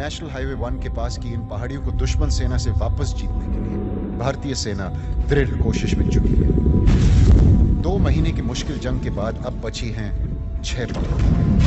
National highway 1 के पास की इन पहाड़ियों को दुश्मन सेना से वापस जीतने के लिए भारतीय सेना दृढ़ कोशिश में जुटी है। 2 महीने की मुश्किल जंग के बाद अब बची हैं 6 पहाड़ियां।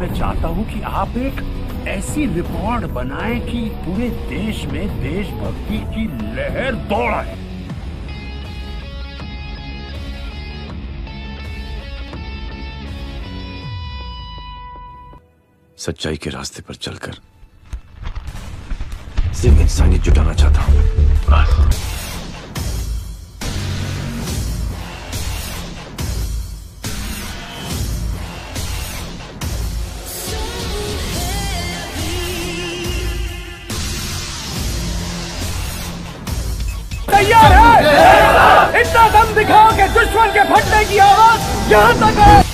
मैं चाहता हूं कि आप एक ऐसी रिकॉर्ड बनाएं कि पूरे देश में देशभक्ति की लहर दौड़े। सच्चाई के रास्ते पर चलकर सिर्फ इंसानियत जुटाना चाहता हूं। बस तैयार है, इतना दम दिखाओ कि दुश्मन के फटने की आवाज यहाँ तक है।